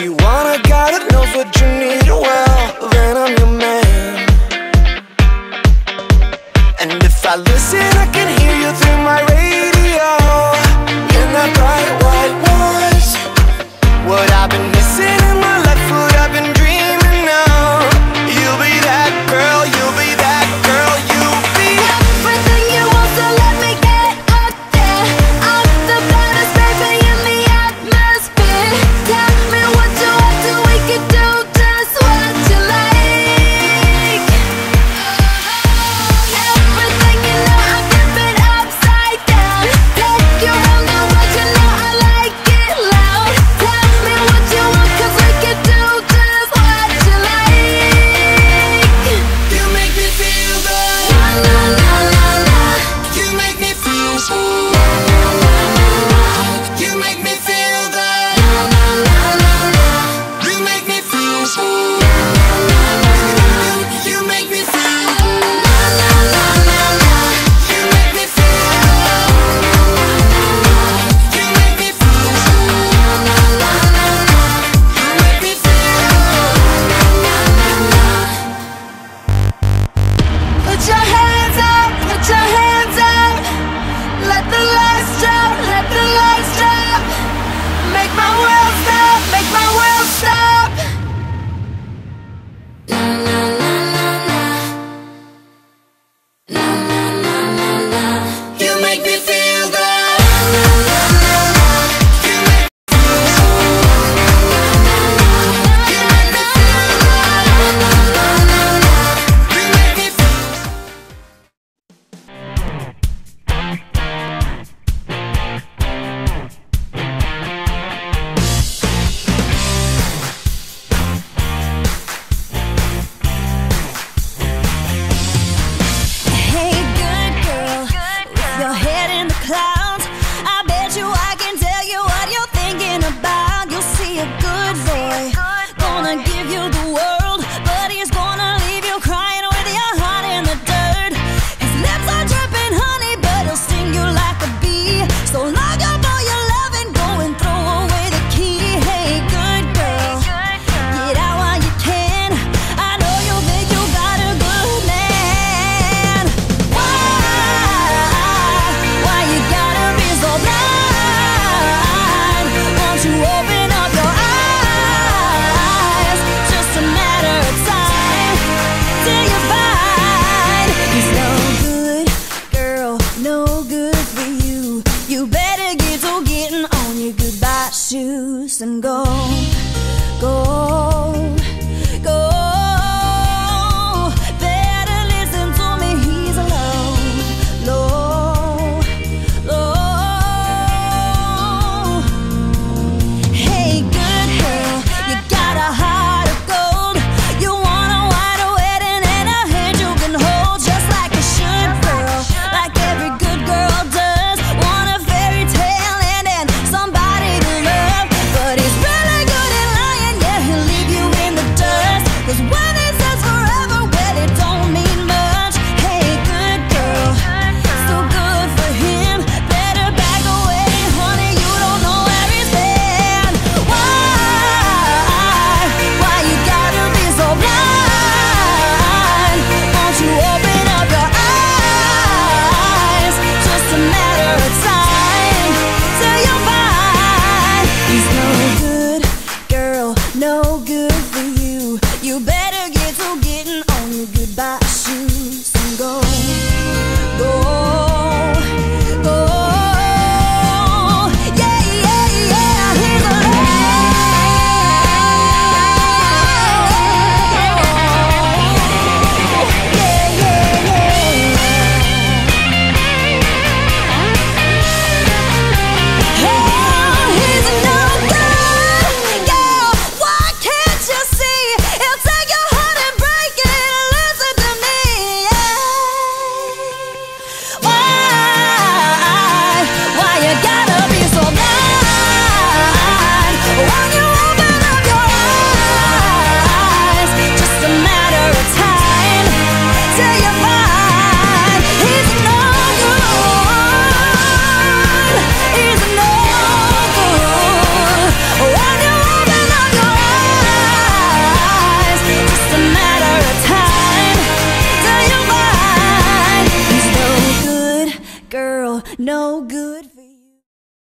If you wanna got it, knows what you need, well, then I'm your man. And if I listen, I can hear you through my radio. You're not quite what it was, what I've been missing in my life, what I've been dreaming of. You'll be that girl, you'll be that girl, you'll be everything you want, so let me get out there. I'm the baddest baby in the atmosphere. Tell me what you want so we can do just what you like. Everything you know, I flip it upside down. Take you around the world, you know I like it loud. Tell me what you want, cause we can do just what you like. You make me feel good, la la la la la. You make me feel smooth, la la la la la. You make me feel good, la la la la la. You make me feel smooth, la la la la la. You make me feel good, la la la la la. You make me feel good, la la la la la. You make me feel smooth, la la la la la. You make me feel good, la la la la la. Put your hands up, put your hands up. Let the lights drop, let the lights drop. Make my way.